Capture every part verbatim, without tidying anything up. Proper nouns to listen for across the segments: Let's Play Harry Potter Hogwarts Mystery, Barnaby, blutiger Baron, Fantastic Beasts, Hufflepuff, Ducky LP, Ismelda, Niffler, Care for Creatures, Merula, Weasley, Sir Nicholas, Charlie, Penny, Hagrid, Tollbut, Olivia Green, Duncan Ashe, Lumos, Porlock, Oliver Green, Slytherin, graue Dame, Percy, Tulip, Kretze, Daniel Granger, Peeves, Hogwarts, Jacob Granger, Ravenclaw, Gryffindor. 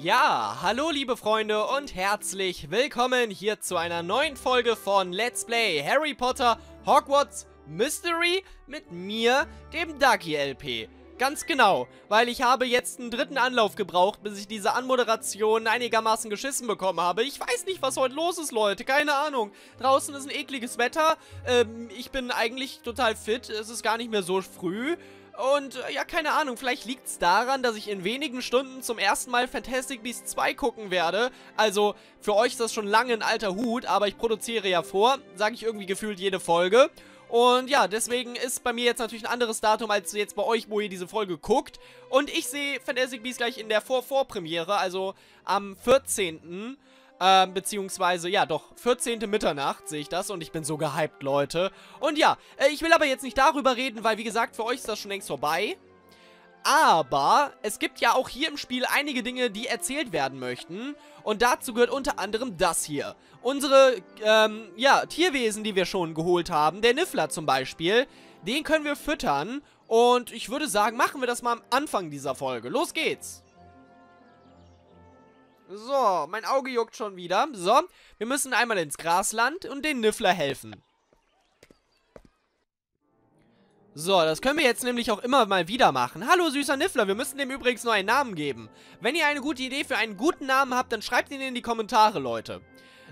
Ja, hallo liebe Freunde und herzlich willkommen hier zu einer neuen Folge von Let's Play Harry Potter Hogwarts Mystery mit mir, dem Ducky L P. Ganz genau, weil ich habe jetzt einen dritten Anlauf gebraucht, bis ich diese Anmoderation einigermaßen geschissen bekommen habe. Ich weiß nicht, was heute los ist, Leute. Keine Ahnung. Draußen ist ein ekliges Wetter. Ähm, ich bin eigentlich total fit. Es ist gar nicht mehr so früh. Und äh, ja, keine Ahnung, vielleicht liegt es daran, dass ich in wenigen Stunden zum ersten Mal Fantastic Beasts zwei gucken werde. Also, für euch ist das schon lange ein alter Hut, aber ich produziere ja vor, sage ich irgendwie gefühlt jede Folge. Und ja, deswegen ist bei mir jetzt natürlich ein anderes Datum als jetzt bei euch, wo ihr diese Folge guckt. Und ich sehe Fantastic Beasts gleich in der Vor-Vorpremiere, also am vierzehnten Ähm, beziehungsweise, ja doch, vierzehnte Mitternacht sehe ich das und ich bin so gehypt, Leute. Und ja, ich will aber jetzt nicht darüber reden, weil wie gesagt, für euch ist das schon längst vorbei. Aber es gibt ja auch hier im Spiel einige Dinge, die erzählt werden möchten. Und dazu gehört unter anderem das hier. Unsere, ähm, ja, Tierwesen, die wir schon geholt haben, der Niffler zum Beispiel, den können wir füttern. Und ich würde sagen, machen wir das mal am Anfang dieser Folge. Los geht's! So, mein Auge juckt schon wieder. So, wir müssen einmal ins Grasland und den Niffler helfen. So, das können wir jetzt nämlich auch immer mal wieder machen. Hallo, süßer Niffler, wir müssen dem übrigens noch einen Namen geben. Wenn ihr eine gute Idee für einen guten Namen habt, dann schreibt ihn in die Kommentare, Leute.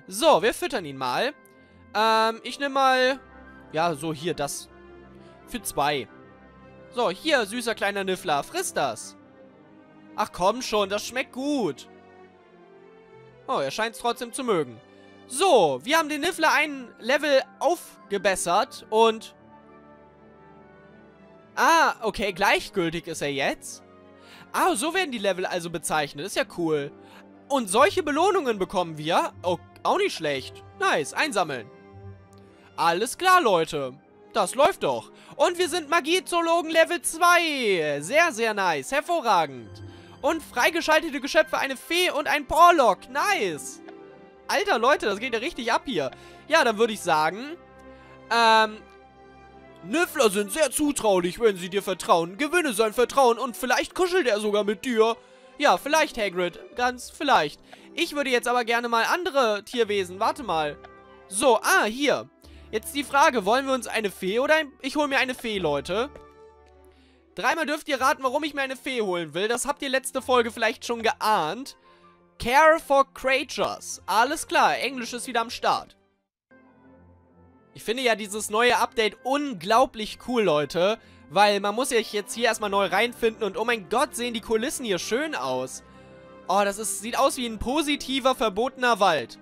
So, wir füttern ihn mal. Ähm, ich nehme mal... Ja, so, hier, das. Für zwei. So, hier, süßer kleiner Niffler, friss das. Ach, komm schon, das schmeckt gut. Oh, er scheint es trotzdem zu mögen. So, wir haben den Niffler ein Level aufgebessert und... Ah, okay, gleichgültig ist er jetzt. Ah, so werden die Level also bezeichnet. Ist ja cool. Und solche Belohnungen bekommen wir. Oh, auch nicht schlecht. Nice, einsammeln. Alles klar, Leute. Das läuft doch. Und wir sind Magiezoologen Level zwei. Sehr, sehr nice. Hervorragend. Und freigeschaltete Geschöpfe, eine Fee und ein Porlock. Nice. Alter, Leute, das geht ja richtig ab hier. Ja, dann würde ich sagen, ähm, Niffler sind sehr zutraulich, wenn sie dir vertrauen. Gewinne sein Vertrauen und vielleicht kuschelt er sogar mit dir. Ja, vielleicht, Hagrid. Ganz vielleicht. Ich würde jetzt aber gerne mal andere Tierwesen. Warte mal. So, ah, hier. Jetzt die Frage, wollen wir uns eine Fee oder ein... Ich hole mir eine Fee, Leute. Dreimal dürft ihr raten, warum ich mir eine Fee holen will. Das habt ihr letzte Folge vielleicht schon geahnt. Care for Creatures. Alles klar, Englisch ist wieder am Start. Ich finde ja dieses neue Update unglaublich cool, Leute. Weil man muss sich jetzt hier erstmal neu reinfinden. Und oh mein Gott, sehen die Kulissen hier schön aus. Oh, das ist, sieht aus wie ein positiver, verbotener Wald.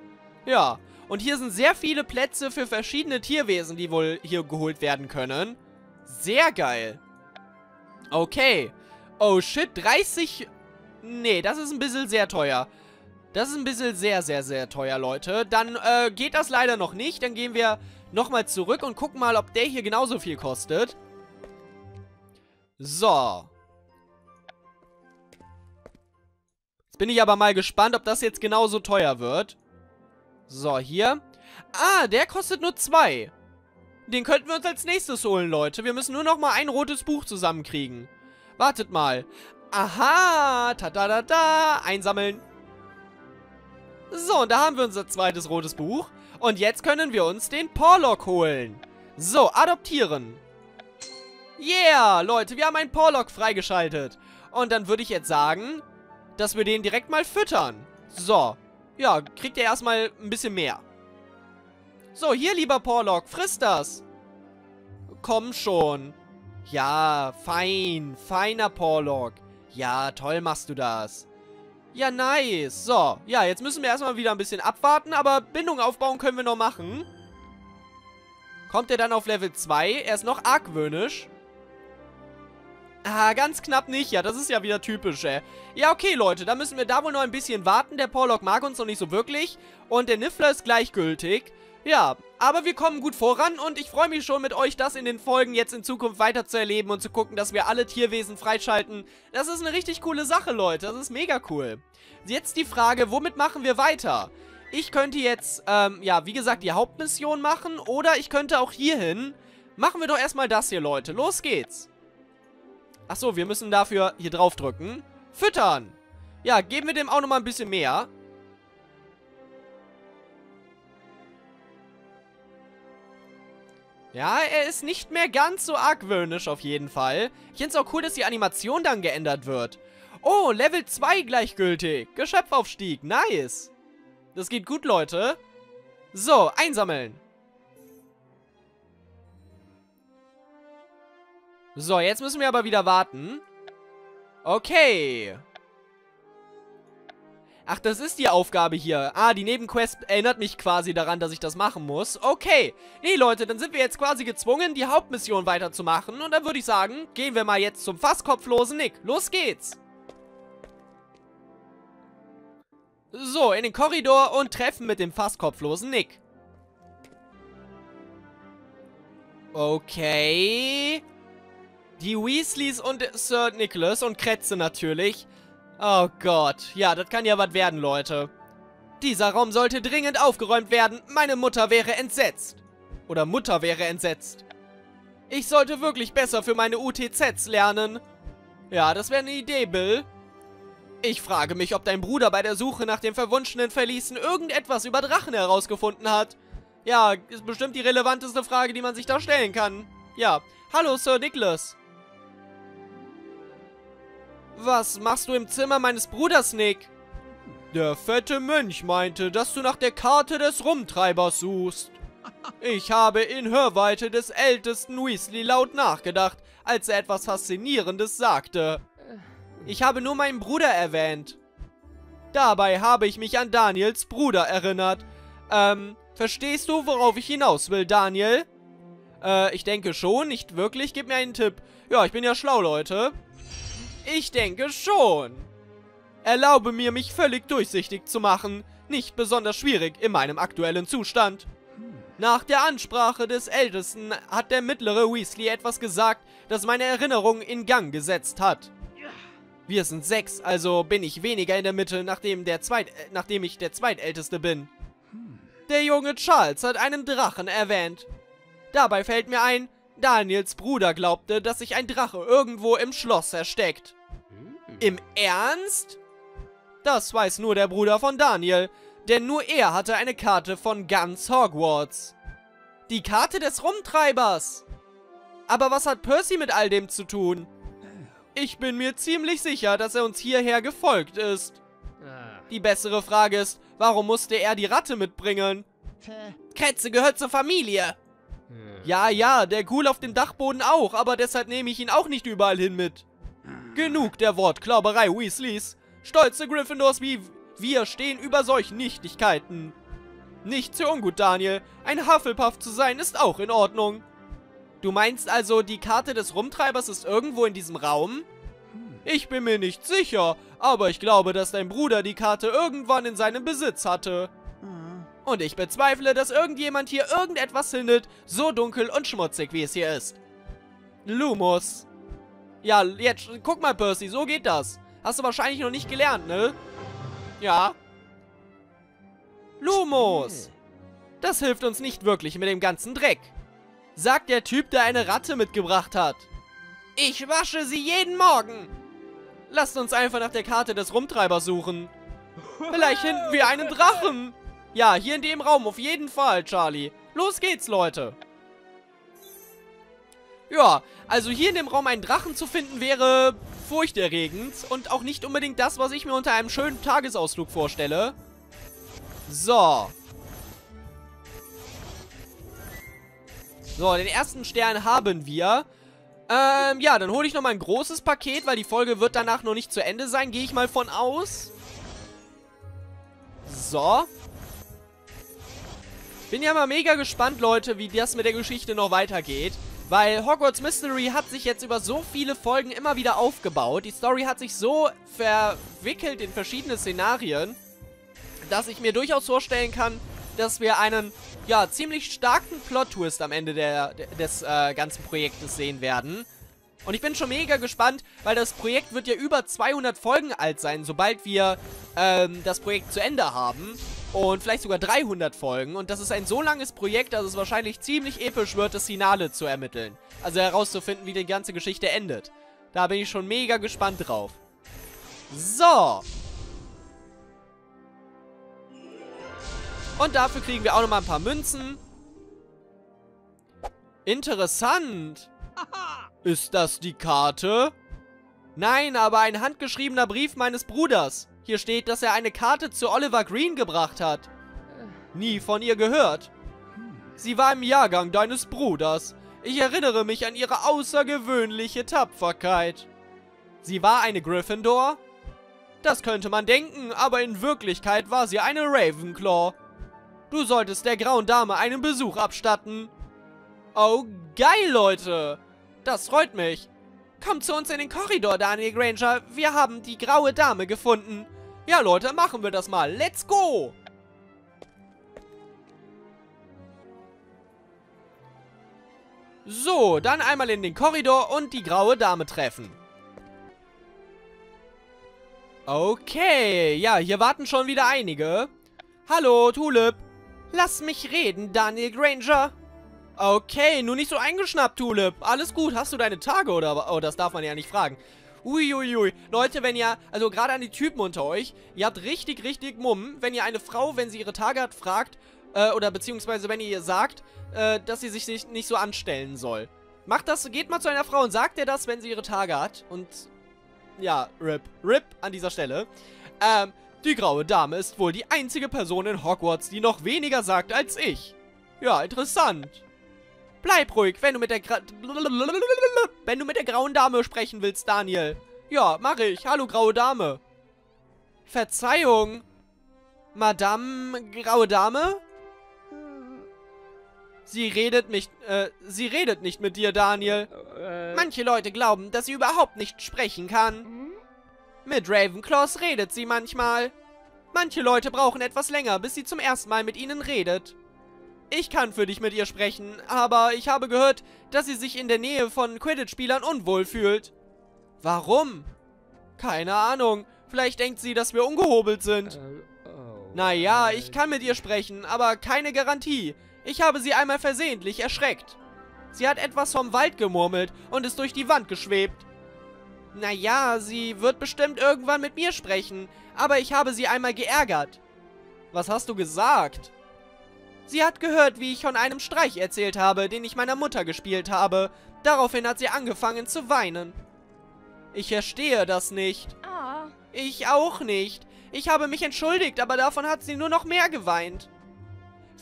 Ja, und hier sind sehr viele Plätze für verschiedene Tierwesen, die wohl hier geholt werden können. Sehr geil. Okay. Oh shit, dreißig... Nee, das ist ein bisschen sehr teuer. Das ist ein bisschen sehr, sehr, sehr teuer, Leute. Dann äh, geht das leider noch nicht. Dann gehen wir nochmal zurück und gucken mal, ob der hier genauso viel kostet. So. Jetzt bin ich aber mal gespannt, ob das jetzt genauso teuer wird. So, hier. Ah, der kostet nur zwei. Den könnten wir uns als nächstes holen, Leute. Wir müssen nur noch mal ein rotes Buch zusammenkriegen. Wartet mal. Aha, ta-da-da-da, einsammeln. So, und da haben wir unser zweites rotes Buch. Und jetzt können wir uns den Porlock holen. So, adoptieren. Yeah, Leute, wir haben einen Porlock freigeschaltet. Und dann würde ich jetzt sagen, dass wir den direkt mal füttern. So, ja, kriegt er erstmal ein bisschen mehr. So, hier, lieber Porlock, friss das. Komm schon. Ja, fein. Feiner Porlock. Ja, toll machst du das. Ja, nice. So, ja, jetzt müssen wir erstmal wieder ein bisschen abwarten, aber Bindung aufbauen können wir noch machen. Kommt er dann auf Level zwei? Er ist noch argwöhnisch. Ah, ganz knapp nicht. Ja, das ist ja wieder typisch, ey. Ja, okay, Leute, da müssen wir da wohl noch ein bisschen warten. Der Porlock mag uns noch nicht so wirklich und der Niffler ist gleichgültig. Ja, aber wir kommen gut voran und ich freue mich schon mit euch, das in den Folgen jetzt in Zukunft weiter zu erleben und zu gucken, dass wir alle Tierwesen freischalten. Das ist eine richtig coole Sache, Leute. Das ist mega cool. Jetzt die Frage, womit machen wir weiter? Ich könnte jetzt, ähm, ja, wie gesagt, die Hauptmission machen oder ich könnte auch hier hin. Machen wir doch erstmal das hier, Leute. Los geht's. Achso, wir müssen dafür hier drauf drücken. Füttern. Ja, geben wir dem auch nochmal ein bisschen mehr. Ja, er ist nicht mehr ganz so argwöhnisch auf jeden Fall. Ich finde es auch cool, dass die Animation dann geändert wird. Oh, Level zwei gleichgültig. Geschöpfaufstieg, nice. Das geht gut, Leute. So, einsammeln. So, jetzt müssen wir aber wieder warten. Okay. Ach, das ist die Aufgabe hier. Ah, die Nebenquest erinnert mich quasi daran, dass ich das machen muss. Okay. Nee, Leute, dann sind wir jetzt quasi gezwungen, die Hauptmission weiterzumachen. Und dann würde ich sagen, gehen wir mal jetzt zum fast kopflosen Nick. Los geht's. So, in den Korridor und treffen mit dem fast kopflosen Nick. Okay. Die Weasleys und Sir Nicholas und Kretze natürlich. Oh Gott, ja, das kann ja was werden, Leute. Dieser Raum sollte dringend aufgeräumt werden. Meine Mutter wäre entsetzt. Oder Mutter wäre entsetzt. Ich sollte wirklich besser für meine U T Zs lernen. Ja, das wäre eine Idee, Bill. Ich frage mich, ob dein Bruder bei der Suche nach den verwunschenen Verließen irgendetwas über Drachen herausgefunden hat. Ja, ist bestimmt die relevanteste Frage, die man sich da stellen kann. Ja, hallo, Sir Nicholas. Was machst du im Zimmer meines Bruders, Nick? Der fette Mönch meinte, dass du nach der Karte des Rumtreibers suchst. Ich habe in Hörweite des ältesten Weasley laut nachgedacht, als er etwas Faszinierendes sagte. Ich habe nur meinen Bruder erwähnt. Dabei habe ich mich an Daniels Bruder erinnert. Ähm, verstehst du, worauf ich hinaus will, Daniel? Äh, ich denke schon, nicht wirklich. Gib mir einen Tipp. Ja, ich bin ja schlau, Leute. Ich denke schon. Erlaube mir, mich völlig durchsichtig zu machen. Nicht besonders schwierig in meinem aktuellen Zustand. Nach der Ansprache des Ältesten hat der mittlere Weasley etwas gesagt, das meine Erinnerung in Gang gesetzt hat. Wir sind sechs, also bin ich weniger in der Mitte, nachdem, der Zweit, äh, nachdem ich der Zweitälteste bin. Der junge Charles hat einen Drachen erwähnt. Dabei fällt mir ein, Daniels Bruder glaubte, dass sich ein Drache irgendwo im Schloss versteckt. Im Ernst? Das weiß nur der Bruder von Daniel, denn nur er hatte eine Karte von ganz Hogwarts. Die Karte des Rumtreibers! Aber was hat Percy mit all dem zu tun? Ich bin mir ziemlich sicher, dass er uns hierher gefolgt ist. Die bessere Frage ist, warum musste er die Ratte mitbringen? Kretze gehört zur Familie. Ja, ja, der Ghoul auf dem Dachboden auch, aber deshalb nehme ich ihn auch nicht überall hin mit. Genug der Wortklauberei, Weasleys. Stolze Gryffindors wie wir stehen über solchen Nichtigkeiten. Nicht so ungut, Daniel. Ein Hufflepuff zu sein ist auch in Ordnung. Du meinst also, die Karte des Rumtreibers ist irgendwo in diesem Raum? Ich bin mir nicht sicher, aber ich glaube, dass dein Bruder die Karte irgendwann in seinem Besitz hatte. Und ich bezweifle, dass irgendjemand hier irgendetwas findet, so dunkel und schmutzig, wie es hier ist. Lumos. Ja, jetzt, guck mal, Percy, so geht das. Hast du wahrscheinlich noch nicht gelernt, ne? Ja. Lumos. Das hilft uns nicht wirklich mit dem ganzen Dreck. Sagt der Typ, der eine Ratte mitgebracht hat. Ich wasche sie jeden Morgen. Lasst uns einfach nach der Karte des Rumtreibers suchen. Vielleicht finden wir einen Drachen. Ja, hier in dem Raum auf jeden Fall, Charlie. Los geht's, Leute. Ja, also hier in dem Raum einen Drachen zu finden wäre furchterregend und auch nicht unbedingt das, was ich mir unter einem schönen Tagesausflug vorstelle. So. So, den ersten Stern haben wir. Ähm, ja, dann hole ich nochmal ein großes Paket, weil die Folge wird danach noch nicht zu Ende sein, gehe ich mal von aus. So. Bin ja mal mega gespannt, Leute, wie das mit der Geschichte noch weitergeht. Weil Hogwarts Mystery hat sich jetzt über so viele Folgen immer wieder aufgebaut. Die Story hat sich so verwickelt in verschiedene Szenarien, dass ich mir durchaus vorstellen kann, dass wir einen, ja, ziemlich starken Plot-Twist am Ende der, des äh, ganzen Projektes sehen werden. Und ich bin schon mega gespannt, weil das Projekt wird ja über zweihundert Folgen alt sein, sobald wir ähm, das Projekt zu Ende haben. Und vielleicht sogar dreihundert Folgen. Und das ist ein so langes Projekt, dass es wahrscheinlich ziemlich episch wird, das Finale zu ermitteln. Also herauszufinden, wie die ganze Geschichte endet. Da bin ich schon mega gespannt drauf. So. Und dafür kriegen wir auch nochmal ein paar Münzen. Interessant. Ist das die Karte? Nein, aber ein handgeschriebener Brief meines Bruders. Hier steht, dass er eine Karte zu Oliver Green gebracht hat. Nie von ihr gehört. Sie war im Jahrgang deines Bruders. Ich erinnere mich an ihre außergewöhnliche Tapferkeit. Sie war eine Gryffindor? Das könnte man denken, aber in Wirklichkeit war sie eine Ravenclaw. Du solltest der grauen Dame einen Besuch abstatten. Oh, geil, Leute. Das freut mich. Kommt zu uns in den Korridor, Daniel Granger. Wir haben die graue Dame gefunden. Ja, Leute, machen wir das mal. Let's go. So, dann einmal in den Korridor und die graue Dame treffen. Okay, ja, hier warten schon wieder einige. Hallo, Tulip. Lass mich reden, Daniel Granger. Okay, nur nicht so eingeschnappt, Tulip. Alles gut, hast du deine Tage oder... Oh, das darf man ja nicht fragen. Uiuiui. Ui, ui. Leute, wenn ihr... Also gerade an die Typen unter euch. Ihr habt richtig, richtig Mumm, wenn ihr eine Frau, wenn sie ihre Tage hat, fragt... Äh, oder beziehungsweise wenn ihr ihr sagt, äh, dass sie sich nicht, nicht so anstellen soll. Macht das, geht mal zu einer Frau und sagt ihr das, wenn sie ihre Tage hat. Und ja, R I P. R I P an dieser Stelle. Ähm, die graue Dame ist wohl die einzige Person in Hogwarts, die noch weniger sagt als ich. Ja, interessant. Bleib ruhig, wenn du mit der Gra wenn du mit der grauen Dame sprechen willst, Daniel. Ja, mach ich. Hallo, graue Dame. Verzeihung. Madame, graue Dame? Sie redet nicht, äh, sie redet nicht mit dir, Daniel. Manche Leute glauben, dass sie überhaupt nicht sprechen kann. Mit Ravenclaws redet sie manchmal. Manche Leute brauchen etwas länger, bis sie zum ersten Mal mit ihnen redet. Ich kann für dich mit ihr sprechen, aber ich habe gehört, dass sie sich in der Nähe von Quidditch-Spielern unwohl fühlt. Warum? Keine Ahnung. Vielleicht denkt sie, dass wir ungehobelt sind. Naja, ich kann mit ihr sprechen, aber keine Garantie. Ich habe sie einmal versehentlich erschreckt. Sie hat etwas vom Wald gemurmelt und ist durch die Wand geschwebt. Naja, sie wird bestimmt irgendwann mit mir sprechen, aber ich habe sie einmal geärgert. Was hast du gesagt? Sie hat gehört, wie ich von einem Streich erzählt habe, den ich meiner Mutter gespielt habe. Daraufhin hat sie angefangen zu weinen. Ich verstehe das nicht. Ich auch nicht. Ich habe mich entschuldigt, aber davon hat sie nur noch mehr geweint.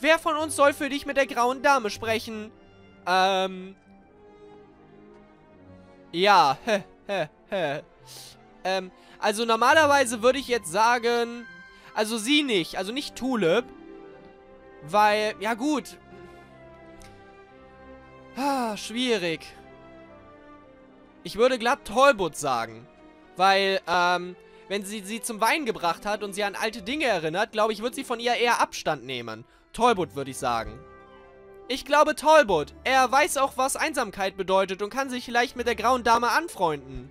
Wer von uns soll für dich mit der grauen Dame sprechen? Ähm. Ja. ähm, also normalerweise würde ich jetzt sagen... Also sie nicht. Also nicht Tulip. Weil... Ja gut. Ah, schwierig. Ich würde glatt Tollbut sagen. Weil, ähm... wenn sie sie zum Wein gebracht hat und sie an alte Dinge erinnert, glaube ich, wird sie von ihr eher Abstand nehmen. Tollbut, würde ich sagen. Ich glaube Tollbut. Er weiß auch, was Einsamkeit bedeutet und kann sich leicht mit der grauen Dame anfreunden.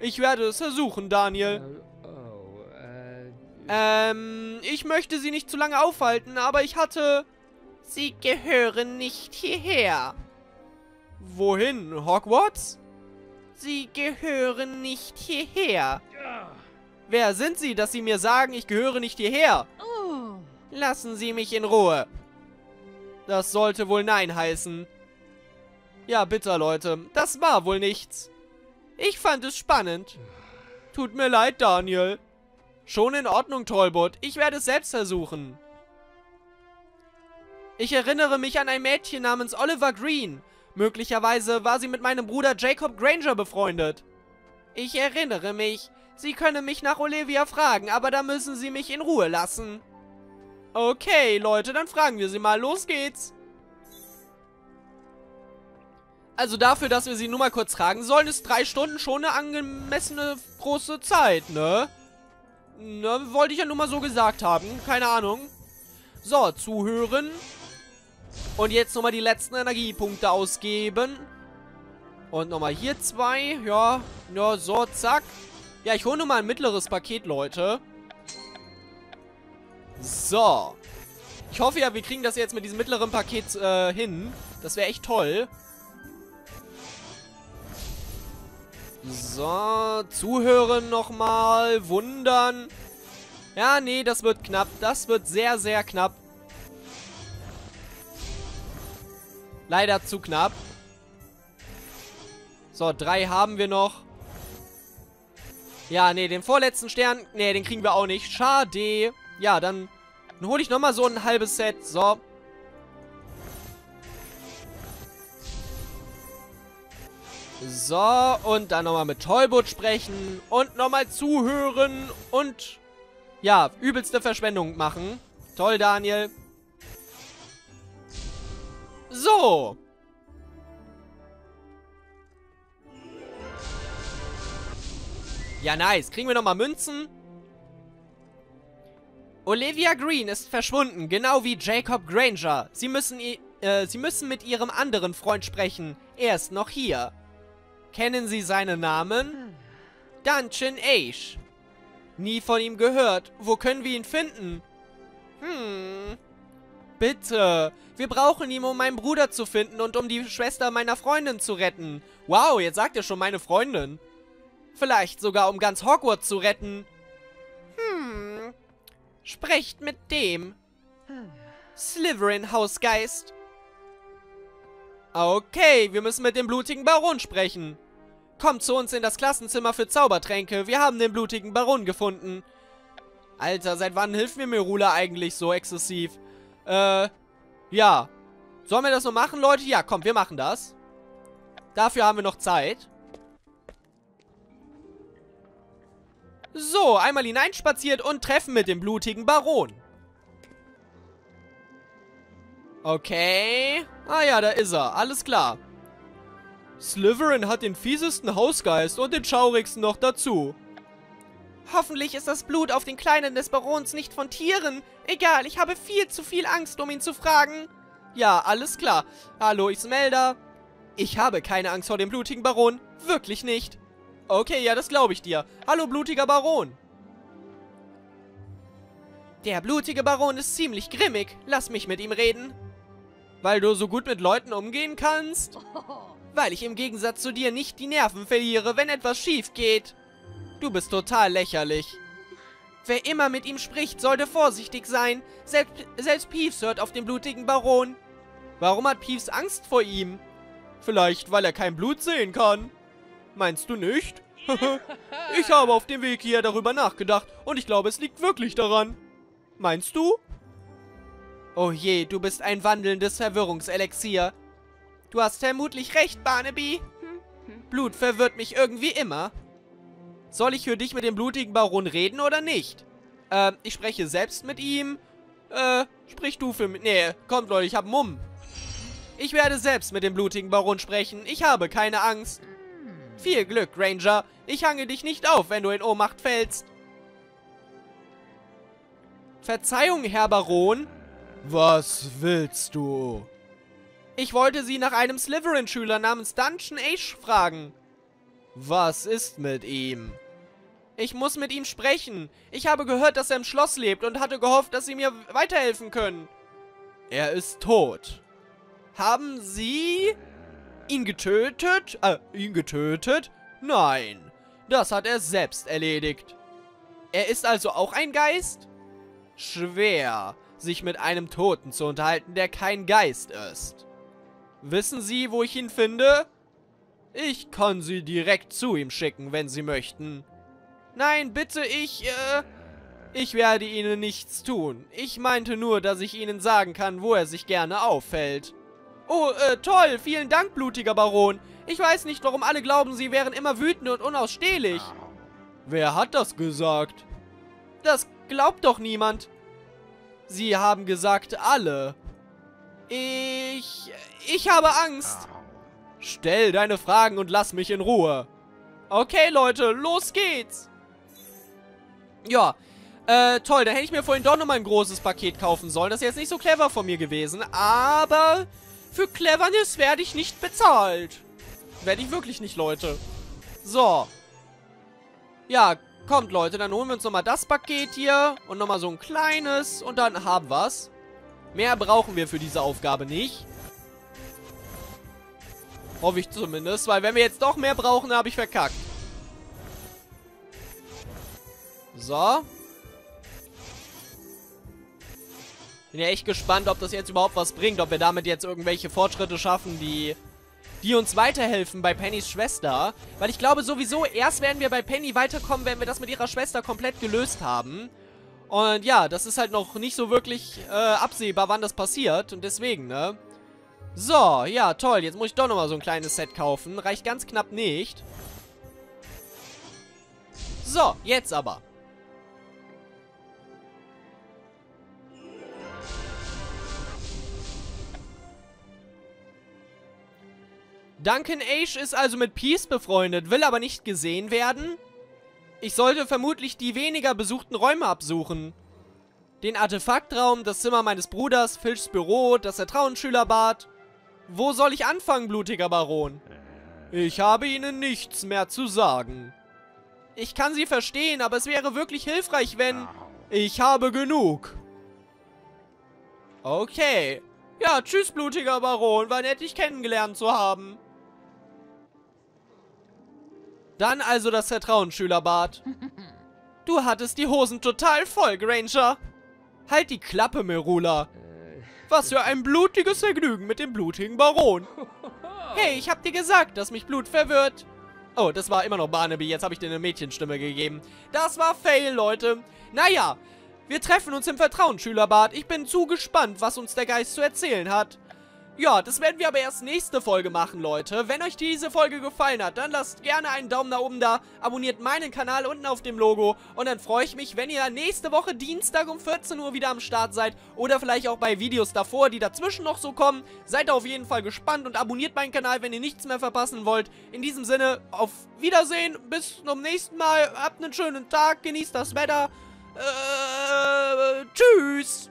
Ich werde es versuchen, Daniel. Ähm, ich möchte sie nicht zu lange aufhalten, aber ich hatte... Sie gehören nicht hierher. Wohin? Hogwarts? Sie gehören nicht hierher. Wer sind Sie, dass Sie mir sagen, ich gehöre nicht hierher? Oh. Lassen Sie mich in Ruhe. Das sollte wohl Nein heißen. Ja, bitter, Leute. Das war wohl nichts. Ich fand es spannend. Tut mir leid, Daniel. Schon in Ordnung, Tollbut. Ich werde es selbst versuchen. Ich erinnere mich an ein Mädchen namens Oliver Green. Möglicherweise war sie mit meinem Bruder Jacob Granger befreundet. Ich erinnere mich... Sie können mich nach Olivia fragen, aber da müssen Sie mich in Ruhe lassen. Okay, Leute, dann fragen wir sie mal. Los geht's. Also dafür, dass wir sie nur mal kurz fragen sollen, ist drei Stunden schon eine angemessene große Zeit, ne? Ne, wollte ich ja nur mal so gesagt haben. Keine Ahnung. So, zuhören. Und jetzt nochmal die letzten Energiepunkte ausgeben. Und nochmal hier zwei. Ja, ja, so, zack. Ja, ich hole nur mal ein mittleres Paket, Leute. So. Ich hoffe ja, wir kriegen das jetzt mit diesem mittleren Paket äh, hin. Das wäre echt toll. So. Zuhören nochmal. Wundern. Ja, nee, das wird knapp. Das wird sehr, sehr knapp. Leider zu knapp. So, drei haben wir noch. Ja, nee, den vorletzten Stern, nee, den kriegen wir auch nicht. Schade. Ja, dann, dann hole ich nochmal so ein halbes Set. So. So, und dann nochmal mit Tollbut sprechen und nochmal zuhören und, ja, übelste Verschwendung machen. Toll, Daniel. So. Ja, nice. Kriegen wir nochmal Münzen. Olivia Green ist verschwunden, genau wie Jacob Granger. Sie müssen, äh, sie müssen mit ihrem anderen Freund sprechen. Er ist noch hier. Kennen Sie seinen Namen? Duncan Ashe. Nie von ihm gehört. Wo können wir ihn finden? Hm. Bitte. Wir brauchen ihn, um meinen Bruder zu finden und um die Schwester meiner Freundin zu retten. Wow, jetzt sagt er schon meine Freundin. Vielleicht sogar, um ganz Hogwarts zu retten. Hm. Sprecht mit dem. Slytherin Hausgeist. Okay, wir müssen mit dem blutigen Baron sprechen. Kommt zu uns in das Klassenzimmer für Zaubertränke. Wir haben den blutigen Baron gefunden. Alter, seit wann hilft mir Merula eigentlich so exzessiv? Äh, ja. Sollen wir das noch machen, Leute? Ja, komm, wir machen das. Dafür haben wir noch Zeit. So, einmal hineinspaziert und treffen mit dem blutigen Baron. Okay. Ah ja, da ist er. Alles klar. Slytherin hat den fiesesten Hausgeist und den schaurigsten noch dazu. Hoffentlich ist das Blut auf den Kleinen des Barons nicht von Tieren. Egal, ich habe viel zu viel Angst, um ihn zu fragen. Ja, alles klar. Hallo, Ismelda. Ich habe keine Angst vor dem blutigen Baron. Wirklich nicht. Okay, ja, das glaube ich dir. Hallo, blutiger Baron. Der blutige Baron ist ziemlich grimmig. Lass mich mit ihm reden. Weil du so gut mit Leuten umgehen kannst? Weil ich im Gegensatz zu dir nicht die Nerven verliere, wenn etwas schief geht. Du bist total lächerlich. Wer immer mit ihm spricht, sollte vorsichtig sein. Selbst, selbst Peeves hört auf den blutigen Baron. Warum hat Peeves Angst vor ihm? Vielleicht, weil er kein Blut sehen kann. Meinst du nicht? Ich habe auf dem Weg hier darüber nachgedacht und ich glaube, es liegt wirklich daran. Meinst du? Oh je, du bist ein wandelndes Verwirrungselixier. Du hast vermutlich recht, Barnaby. Blut verwirrt mich irgendwie immer. Soll ich für dich mit dem blutigen Baron reden oder nicht? Ähm, ich spreche selbst mit ihm. Äh, sprich du für mich. Nee, kommt Leute, ich hab Mumm. Ich werde selbst mit dem blutigen Baron sprechen. Ich habe keine Angst. Viel Glück, Granger. Ich hange dich nicht auf, wenn du in Ohnmacht fällst. Verzeihung, Herr Baron. Was willst du? Ich wollte Sie nach einem Slytherin-Schüler namens Duncan Ashe fragen. Was ist mit ihm? Ich muss mit ihm sprechen. Ich habe gehört, dass er im Schloss lebt und hatte gehofft, dass Sie mir weiterhelfen können. Er ist tot. Haben Sie ihn getötet? Äh, ihn getötet? Nein, das hat er selbst erledigt. Er ist also auch ein Geist? Schwer, sich mit einem Toten zu unterhalten, der kein Geist ist. Wissen Sie, wo ich ihn finde? Ich kann Sie direkt zu ihm schicken, wenn Sie möchten. Nein, bitte, ich, äh... ich werde Ihnen nichts tun. Ich meinte nur, dass ich Ihnen sagen kann, wo er sich gerne aufhält. Oh, äh, toll, vielen Dank, blutiger Baron. Ich weiß nicht, warum alle glauben, Sie wären immer wütend und unausstehlich. Wer hat das gesagt? Das glaubt doch niemand. Sie haben gesagt, alle. Ich... ich habe Angst. Stell deine Fragen und lass mich in Ruhe. Okay, Leute, los geht's. Ja, äh, toll, da hätte ich mir vorhin doch nochmal ein großes Paket kaufen sollen. Das ist jetzt nicht so clever von mir gewesen, aber für Cleverness werde ich nicht bezahlt. Werde ich wirklich nicht, Leute. So. Ja, kommt, Leute, dann holen wir uns nochmal das Paket hier und nochmal so ein kleines und dann haben wir's. Mehr brauchen wir für diese Aufgabe nicht. Hoffe ich zumindest, weil wenn wir jetzt doch mehr brauchen, habe ich verkackt. So. Bin ja echt gespannt, ob das jetzt überhaupt was bringt, ob wir damit jetzt irgendwelche Fortschritte schaffen, die, die uns weiterhelfen bei Pennys Schwester. Weil ich glaube sowieso, erst werden wir bei Penny weiterkommen, wenn wir das mit ihrer Schwester komplett gelöst haben. Und ja, das ist halt noch nicht so wirklich äh, absehbar, wann das passiert. Und deswegen, ne? So, ja, toll. Jetzt muss ich doch nochmal so ein kleines Set kaufen. Reicht ganz knapp nicht. So, jetzt aber. Duncan Ashe ist also mit Peeves befreundet, will aber nicht gesehen werden. Ich sollte vermutlich die weniger besuchten Räume absuchen. Den Artefaktraum, das Zimmer meines Bruders, Filchs Büro, das Vertrauensschülerbad. Wo soll ich anfangen, blutiger Baron? Ich habe Ihnen nichts mehr zu sagen. Ich kann Sie verstehen, aber es wäre wirklich hilfreich, wenn... Ich habe genug. Okay. Ja, tschüss, blutiger Baron. War nett, dich kennengelernt zu haben. Dann also das Vertrauensschülerbad. Du hattest die Hosen total voll, Granger. Halt die Klappe, Merula. Was für ein blutiges Vergnügen mit dem blutigen Baron. Hey, ich hab dir gesagt, dass mich Blut verwirrt. Oh, das war immer noch Barnaby. Jetzt habe ich dir eine Mädchenstimme gegeben. Das war Fail, Leute. Naja, wir treffen uns im Vertrauensschülerbad. Ich bin zu gespannt, was uns der Geist zu erzählen hat. Ja, das werden wir aber erst nächste Folge machen, Leute. Wenn euch diese Folge gefallen hat, dann lasst gerne einen Daumen nach oben da, abonniert meinen Kanal unten auf dem Logo und dann freue ich mich, wenn ihr nächste Woche Dienstag um vierzehn Uhr wieder am Start seid oder vielleicht auch bei Videos davor, die dazwischen noch so kommen. Seid auf jeden Fall gespannt und abonniert meinen Kanal, wenn ihr nichts mehr verpassen wollt. In diesem Sinne, auf Wiedersehen, bis zum nächsten Mal, habt einen schönen Tag, genießt das Wetter, äh, tschüss!